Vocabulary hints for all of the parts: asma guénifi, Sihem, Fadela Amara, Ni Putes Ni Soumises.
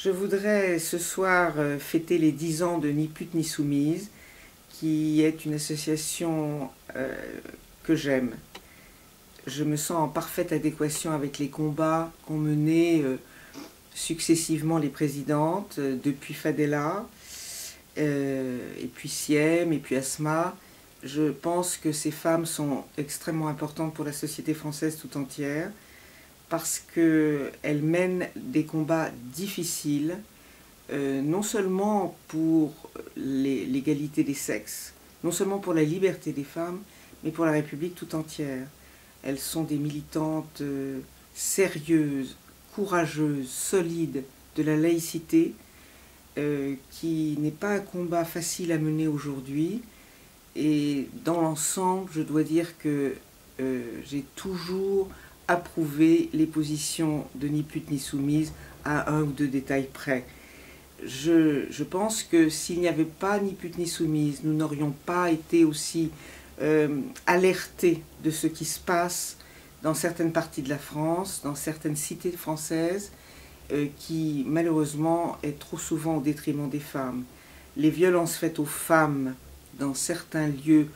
Je voudrais ce soir fêter les 10 ans de Ni Putes Ni Soumises, qui est une association que j'aime. Je me sens en parfaite adéquation avec les combats qu'ont menés successivement les présidentes, depuis Fadela, et puis Sihem, et puis Asma. Je pense que ces femmes sont extrêmement importantes pour la société française tout entière, parce qu'elles mènent des combats difficiles, non seulement pour l'égalité des sexes, non seulement pour la liberté des femmes, mais pour la République tout entière. Elles sont des militantes sérieuses, courageuses, solides de la laïcité, qui n'est pas un combat facile à mener aujourd'hui. Et dans l'ensemble, je dois dire que j'ai toujours approuvé les positions de Ni Putes Ni Soumises à un ou deux détails près. Je pense que s'il n'y avait pas Ni Putes Ni Soumises, nous n'aurions pas été aussi alertés de ce qui se passe dans certaines parties de la France, dans certaines cités françaises, qui malheureusement est trop souvent au détriment des femmes. Les violences faites aux femmes dans certains lieux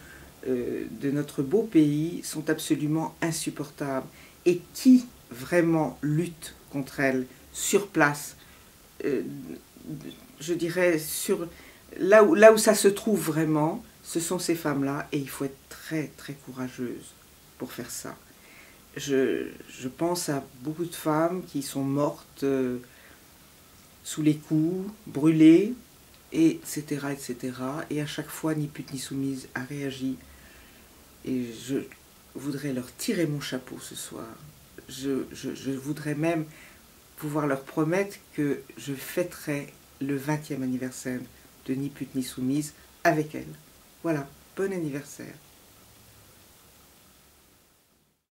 de notre beau pays sont absolument insupportables. Et qui vraiment lutte contre elles sur place, je dirais là où ça se trouve vraiment, ce sont ces femmes-là, et il faut être très très courageuse pour faire ça. Je pense à beaucoup de femmes qui sont mortes sous les coups, brûlées, etc., etc. Et à chaque fois, Ni Putes Ni Soumises a réagi, et je voudrais leur tirer mon chapeau ce soir. Je voudrais même pouvoir leur promettre que je fêterai le 20e anniversaire de Ni Putes Ni Soumises avec elles. Voilà, bon anniversaire.